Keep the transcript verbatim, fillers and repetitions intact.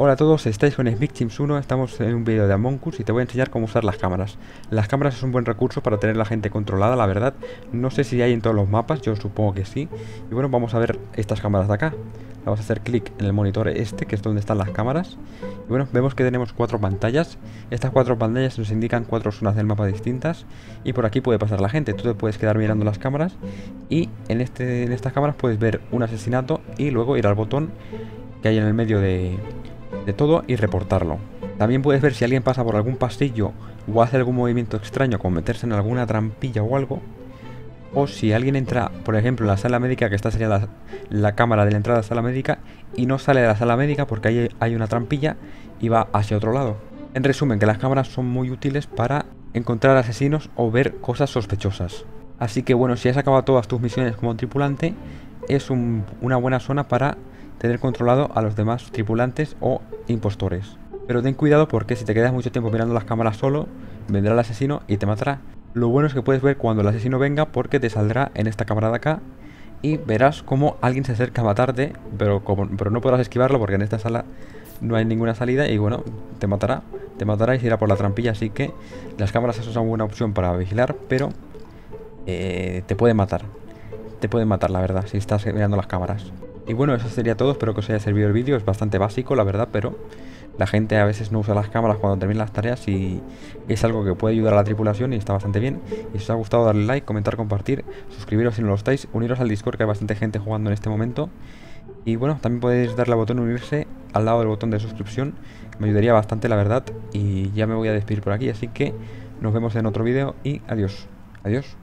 Hola a todos, estáis con Smixxims uno, estamos en un vídeo de Among Us y te voy a enseñar cómo usar las cámaras. Las cámaras es un buen recurso para tener a la gente controlada, la verdad. No sé si hay en todos los mapas, yo supongo que sí. Y bueno, vamos a ver estas cámaras de acá. Vamos a hacer clic en el monitor este, que es donde están las cámaras. Y bueno, vemos que tenemos cuatro pantallas. Estas cuatro pantallas nos indican cuatro zonas del mapa distintas. Y por aquí puede pasar la gente. Tú te puedes quedar mirando las cámaras. Y en, este, en estas cámaras puedes ver un asesinato y luego ir al botón que hay en el medio de... de todo y reportarlo. También puedes ver si alguien pasa por algún pasillo o hace algún movimiento extraño, como meterse en alguna trampilla o algo, o si alguien entra, por ejemplo, en la sala médica, que esta sería la, la cámara de la entrada a la sala médica, y no sale de la sala médica porque ahí hay una trampilla y va hacia otro lado. En resumen, que las cámaras son muy útiles para encontrar asesinos o ver cosas sospechosas. Así que bueno, si has acabado todas tus misiones como tripulante, es un, una buena zona para tener controlado a los demás tripulantes o impostores. Pero ten cuidado, porque si te quedas mucho tiempo mirando las cámaras solo, vendrá el asesino y te matará. Lo bueno es que puedes ver cuando el asesino venga, porque te saldrá en esta cámara de acá y verás cómo alguien se acerca a matarte, pero, como, pero no podrás esquivarlo porque en esta sala no hay ninguna salida y bueno, te matará. Te matará y se irá por la trampilla, así que las cámaras son una buena opción para vigilar, pero eh, te pueden matar. Te pueden matar, la verdad, si estás mirando las cámaras. Y bueno, eso sería todo, espero que os haya servido el vídeo, es bastante básico, la verdad, pero la gente a veces no usa las cámaras cuando termina las tareas y es algo que puede ayudar a la tripulación y está bastante bien. Y si os ha gustado, darle like, comentar, compartir, suscribiros si no lo estáis, uniros al Discord, que hay bastante gente jugando en este momento. Y bueno, también podéis darle al botón unirse al lado del botón de suscripción, me ayudaría bastante, la verdad. Y ya me voy a despedir por aquí, así que nos vemos en otro vídeo y adiós, adiós.